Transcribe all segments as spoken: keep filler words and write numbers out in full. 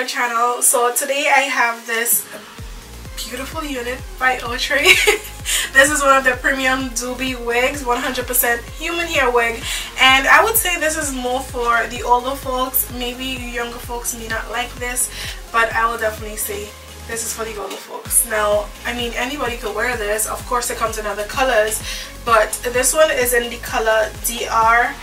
our channel. So today I have this beautiful unit by Outre. This is one of the premium doobie wigs, one hundred percent human hair wig, and I would say this is more for the older folks. Maybe younger folks may not like this, but I will definitely say this is for the older folks. Now, I mean, anybody could wear this. Of course, it comes in other colors, but this one is in the color D R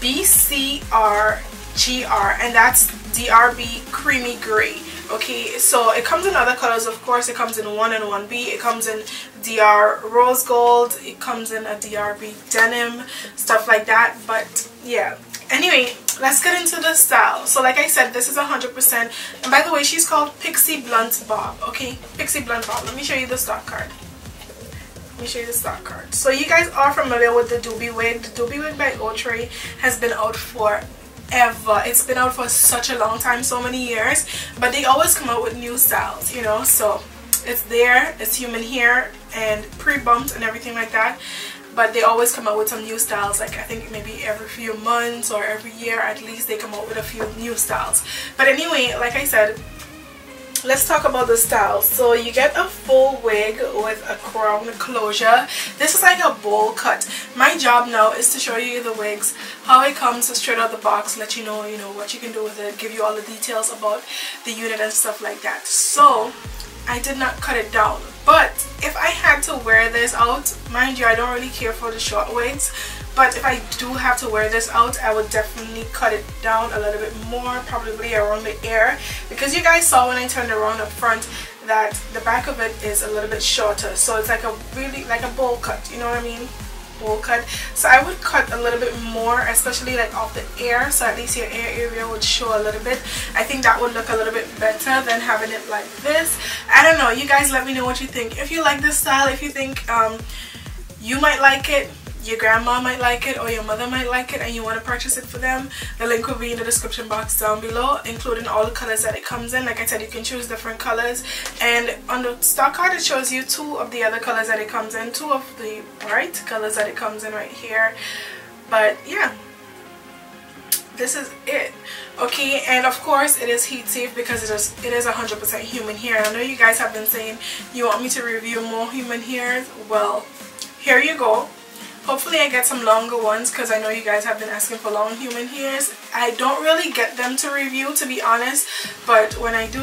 B C R G R, and that's D R B Creamy Gray. Okay, so it comes in other colors. Of course, it comes in one and one B, it comes in D R Rose Gold, it comes in a D R B Denim, stuff like that. But yeah, anyway, let's get into the style. So like I said, this is one hundred percent, and by the way, she's called Pixie Blunt Bob. Okay, Pixie Blunt Bob. Let me show you the stock card. Let me show you the stock card. So you guys are familiar with the doobie wig. The doobie wig by Outre has been out for ever. It's been out for such a long time, so many years, but they always come out with new styles, you know. So it's there, it's human hair and pre-bumped and everything like that, but they always come out with some new styles. Like I think maybe every few months or every year at least they come out with a few new styles. But anyway, like I said, let's talk about the style. So you get a full wig with a crown closure. This is like a bowl cut. My job now is to show you the wigs, how it comes straight out the box, let you know, you know, what you can do with it, give you all the details about the unit and stuff like that. So I did not cut it down, but if I had to wear this out, mind you, I don't really care for the short wigs, but if I do have to wear this out, I would definitely cut it down a little bit more, probably around the ear, because you guys saw when I turned around up front that the back of it is a little bit shorter. So it's like a really, like a bowl cut, you know what I mean? Bowl cut. So I would cut a little bit more, especially like off the ear, so at least your ear area would show a little bit. I think that would look a little bit better than having it like this. I don't know, you guys let me know what you think. If you like this style, if you think um, you might like it, your grandma might like it, or your mother might like it, and you want to purchase it for them, the link will be in the description box down below, including all the colors that it comes in. Like I said, you can choose different colors, and on the stock card it shows you two of the other colors that it comes in, two of the bright colors that it comes in right here. But yeah, this is it. Okay, and of course it is heat safe because it is it is one hundred percent human hair. I know you guys have been saying you want me to review more human hairs. Well, here you go. Hopefully I get some longer ones, because I know you guys have been asking for long human hairs. I don't really get them to review, to be honest, but when I do,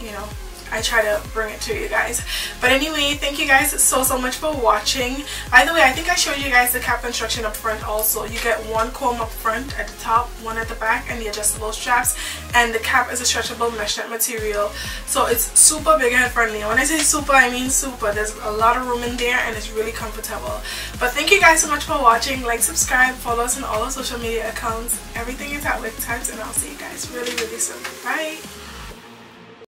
you know, I try to bring it to you guys. But anyway, thank you guys so so much for watching. By the way, I think I showed you guys the cap construction up front also. You get one comb up front at the top, one at the back, and the adjustable straps, and the cap is a stretchable meshnet material, so it's super big and friendly. When I say super, I mean super. There's a lot of room in there and it's really comfortable. But thank you guys so much for watching. Like, subscribe, follow us on all our social media accounts. Everything is at WigTypes, and I'll see you guys really really soon. Bye.